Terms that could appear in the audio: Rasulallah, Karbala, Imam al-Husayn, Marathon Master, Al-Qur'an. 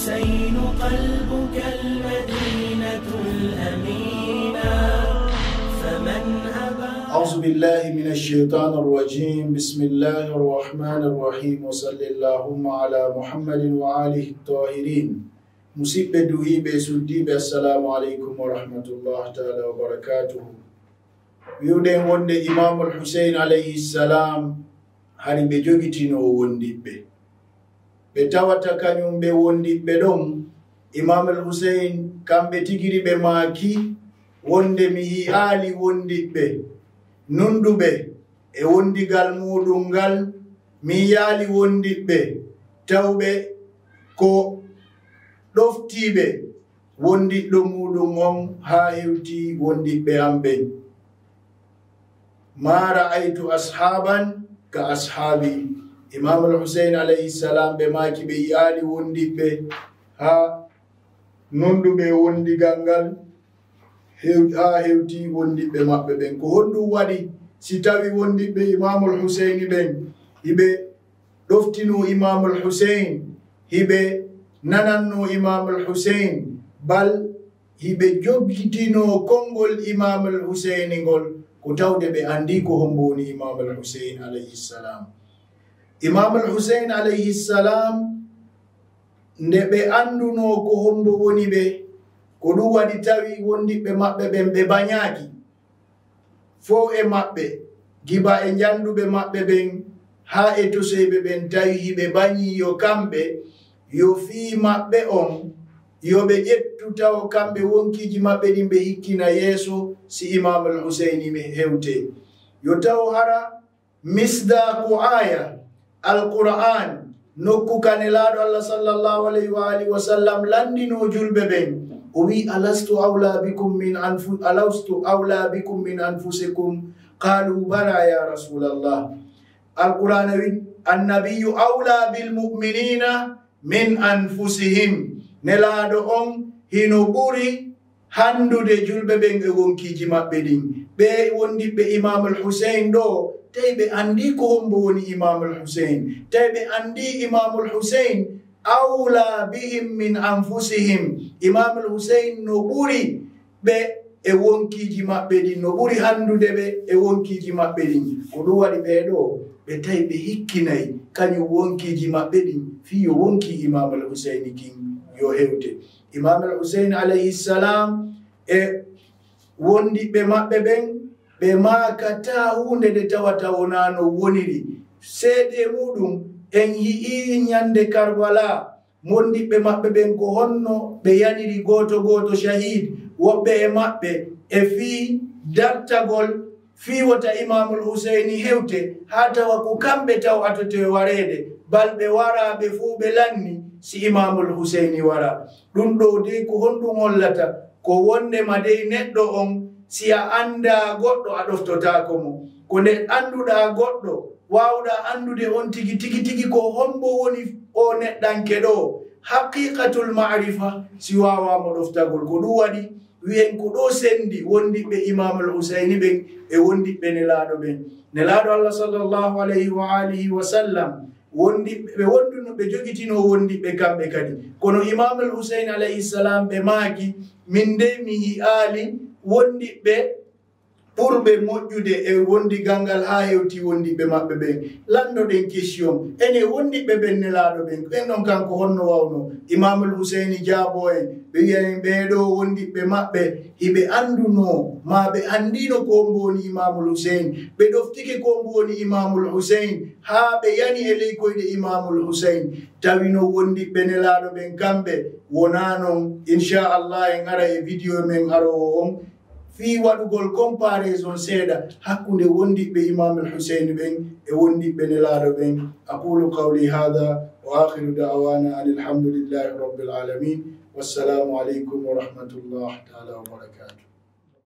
الحسين قلبك المدينة الأمينة فمن أبى أعوذ بالله من الشيطان الرجيم بسم الله الرحمن الرحيم وصلى اللهم على محمد وآله الطاهرين مصيب بدوهي بسودي السلام عليكم ورحمة الله تعالى وبركاته ويودين وند إمام الحسين عليه السلام hani ɓe jogitino o wondiɓɓe ɓe tawata kañum ɓe wondiɓɓe ɗon Imam al-Husayn kamɓe tigiri ɓe maaki wonde mi yi'aali wondiɓɓe nunduɓe e wondigal muɗum ngal mi yi'aali wondiɓɓe tawɓe ko ɗoftiiɓe wondiɗɗo muɗum on haa hewti wondiɓɓe am ɓen ma ra'aytu ashaban ka ashabi Imam al-Husayn alayhi salam be maki be yali wondibe ha nondu be wondi gangal ha hewti wondibe mabbe ben ko hoddu wadi si tawi wondibe Imam al-Husayn ben hibe doftinu Imam al-Husayn hibe nananno Imam al-Husayn bal hibe jogitino kongol Imam al-Husayn gol ko tawde ɓe andi ko hombo woni Imam al-Husayn alayhi salam. Imam al-Husayn alayhi salam nde ɓe anduno ko hombo woni ɓe ko ɗum waɗi tawi wondiɓɓe maɓɓe ɓen ɓe bañaki fo e maɓɓe giba e janduɓe maɓɓe ɓen ha e toseɓe ɓen tawi hiɓe bañi yo kamɓe yo fi maɓɓe on yo ɓe ƴettu tawa kamɓe wonkiji maɓɓe ɗin ɓe hikkina yeeso si Imam al-Husayn hewte yo taw hara misda ko aya al-Qur'an nokku kanelaaɗo Allah sallallahu alayhi wa alihi wa sallam landino julɓe ɓen o wi alastu awla bikum min anfusikum qalu bala ya Rasulallah al-Qur'an wi annabiyu awla bil mu'minina min anfusihim nelaɗo on hino ɓuri handude julɓe ɓen e wonkiji maɓɓe ɗin ɓe wondiɓɓe Imam al-Husayn ɗo tawi ɓe andi ko hombo woni Imam al-Husayn tawi ɓe andi Imam al-Husayn awla bihim min anfusihim Imam al-Husayn no ɓuri ɓe e wonkiji maɓɓe ɗin no ɓuri handude ɓe e wonkiji maɓɓe ɗin ko ɗum waɗi ɓeɗo ɓe tawi ɓe hikkinayi kañum wonkiji maɓɓe ɗin fii yo wonki Imam al-Husayn kin yo hewte Imam al-Husayn alayhi salam e wondiɓɓe maɓɓe ɓen ɓe makata hunde nde tawata wona no woniri seede muɗum en yi'i ñande Karbala mondiɓɓe maɓɓe ɓen ko honno ɓe yaniri goto goto shahid woɓɓe e maɓɓe e fii dartagol fii wota Imam al-Husayn hewte haa tawa ko kamɓe taw atotoe wareede balɓe wara ɓe fuu ɓe lanni si Imam al-Husayn wara ɗum ɗo dey ko honɗum hollata ko wondema dey neɗɗo on si a anda goɗɗo a ɗoftotako mo ko nde anduɗa goɗɗo wawɗa andude on tigi tigi tigi ko hombo woni o neɗɗanke ɗo haqiqatul ma'rifa si wawamo ɗoftagol ko ɗum waɗi wi'en ko ɗo sendi wondiɓɓe Imam al-Husayn ɓen e wondiɓɓe nelaɗo ɓen nelaɗo Allah sallallahu alayhi wa alihi wa sallam wondiɓɓe wonduno ɓe jogitino wondiɓɓe kamɓe kadi kono Imam al-Husayn alayhi salam ɓe maaki min de mi yi'aali wondiɓɓe ɓurɓe moƴƴude e wondigal ngal haa hewti wondiɓɓe maɓɓe ɓen landoɗen question ene wondiɓɓe ɓen nelaaɗo ɓen ɓen ɗon kanko honno wawno Imam al-Husayn jaabo en ɓe wi'en ɓeeɗo wondiɓɓe maɓɓe hiɓe anduno ma ɓe andino ko hombo woni Imam al-Husayn ɓe ɗoftike ko hombo woni Imam al-Husayn haa ɓe yani e ley koyɗe Imam al-Husayn tawino wondiɓɓe nelaaɗo ɓen kamɓe wonaa non inchallah en ara e vidéo men harowo on fii waɗugol comparaison seeɗa hakkunde wondiɓɓe Imam al-Husayn ɓen e wondiɓɓe nelaaɗo ɓen aqulu qawli hada wa akhiru da'wana alhamdulillahi rabbil alamin wassalamu aleykum wa rahmatullah ta'ala wa barakatuh.